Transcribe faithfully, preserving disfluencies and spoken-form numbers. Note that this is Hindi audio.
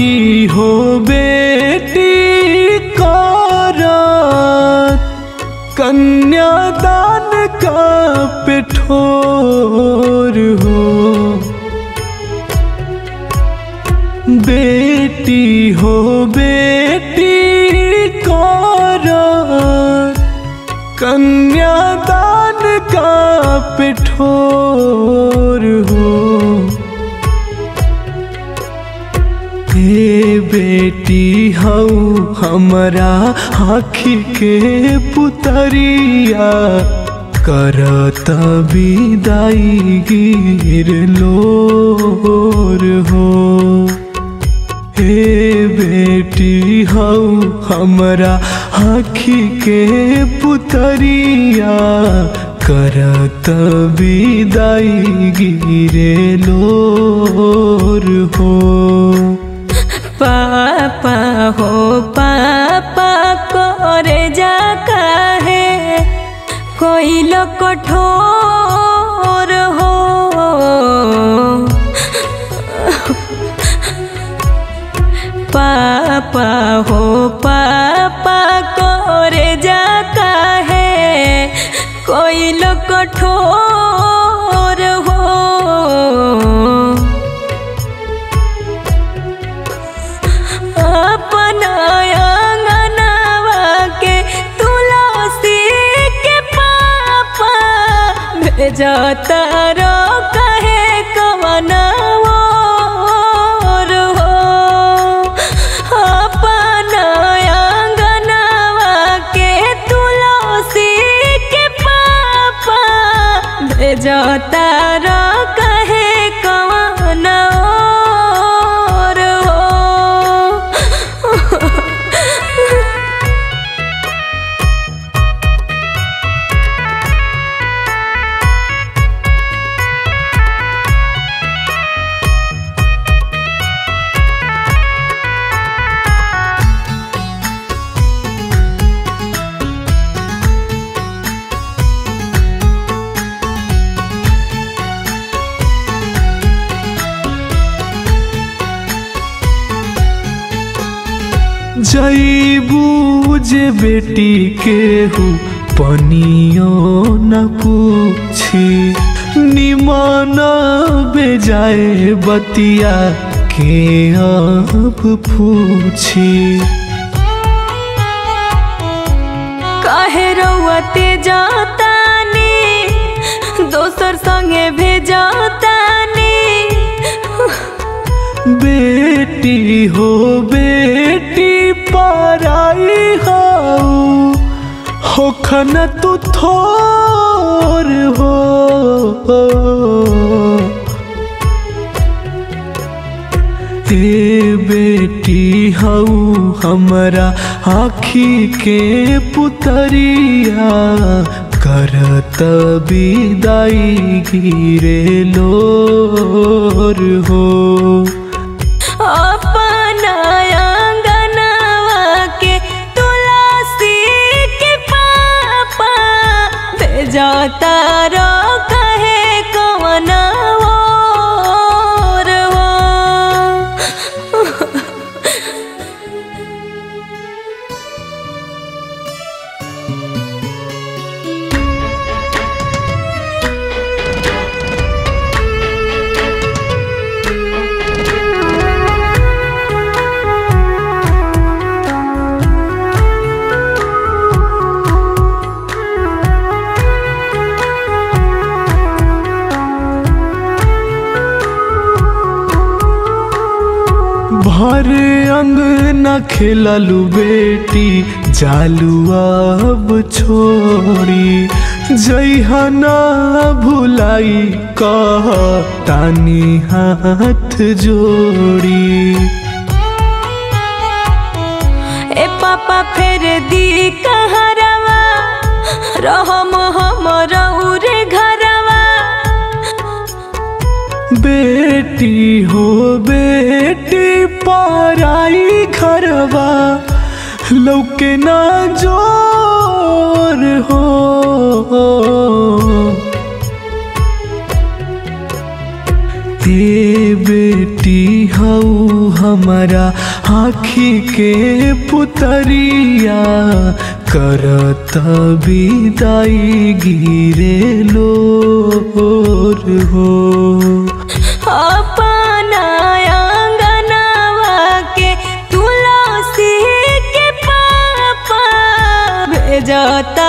बेटी हो बेटी का रात कन्यादान का पिठोर हो, बेटी हो बेटी का रात कन्यादान का पिठोर हो। हे बेटी हौ हमारा आँखी के पुतरिया, करता विदाई गिर लोर हो। हे बेटी हौ हमारा आँखी के पुतरिया, करता विदाई गिरे लोर हो। पापा हो पापा करे जा काहे कोई लोग कठोर हो। पापा हो पापा करे जा काहे कोई लोग कठोर हो। जाता रो कहे कवना और हो, अपना अंगनावा के तुलसी के पापा भेजता रो कहे कवना और हो। जईबू जे बेटी केहू पनियो न पूछी, निमन बेजाए बतिया के अब पूछी। काहे रौते जातानी दोसर संगे भेजातानी, बेटी हो बेटी पराई होखन तू थोर हो। हे बेटी हौ हमारा आँखी के पुतरिया, करत विदाई गिरे लोर हो। अपना अंगनावा के तुलसी के पापा भेजता रो कहे कवना और हो। भर अंगना खेललू बेटी जालुआ अब छोड़ी, जइहना भुलाई कह तानी हाथ जोड़ी। ए पापा फेर दी कहरवा रहम हमर उरे घरवा, बेटी हो बेटी पराई घरवा लौके ना जोर हो। हे बेटी हौ हमारा आँखी के पुतरिया करत विदाई गिरे लोर हो। अपना आंगनवा के तुलसी के पापा भेजत